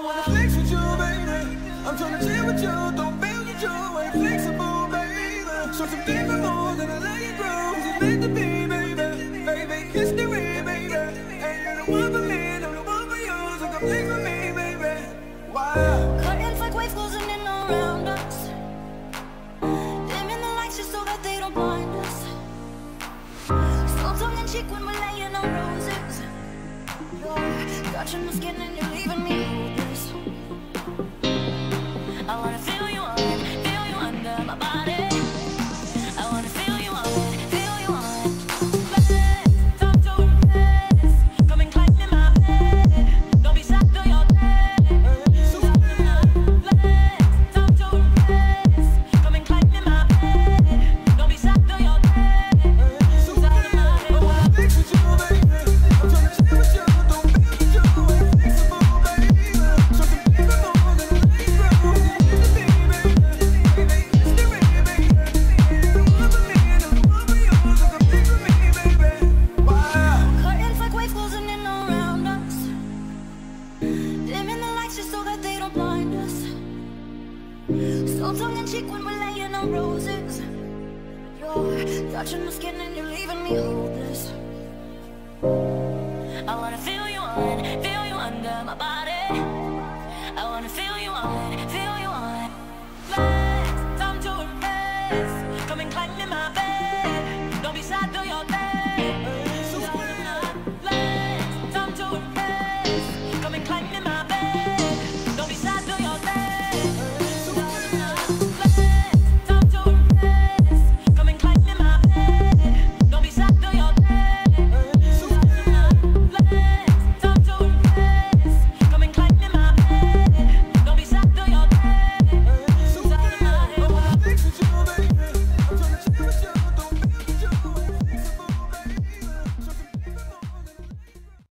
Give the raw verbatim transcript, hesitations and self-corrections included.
I wanna flex with you, baby. I'm tryna chill with you, don't build with you. I'm flexible, baby. Show some different moves and I let you grow. It's meant to be, baby. Baby, history, baby. And you're the one for me, I'm the one for you. So come flex with me, baby. Wow. Curtains like waves closing in around us. Dimming the lights just so that they don't blind us. Slow tongue and cheek when we're laying on roses. Touching my skin and you're leaving me with this. I wanna feel you on, feel you under my body. I wanna feel you on, feel you on. Please, don't do this. Come and climb in my bed. Don't be sad till you're dead. Please, don't do this. Come and climb in my bed. Don't be sad till you're dead. So sad I wanna fix with you, baby. I'm trying to stay with you. Slow tongue and cheek when we're laying on roses. You're touching my skin and you're leaving me hopeless. I wanna feel you on, feel you under my body.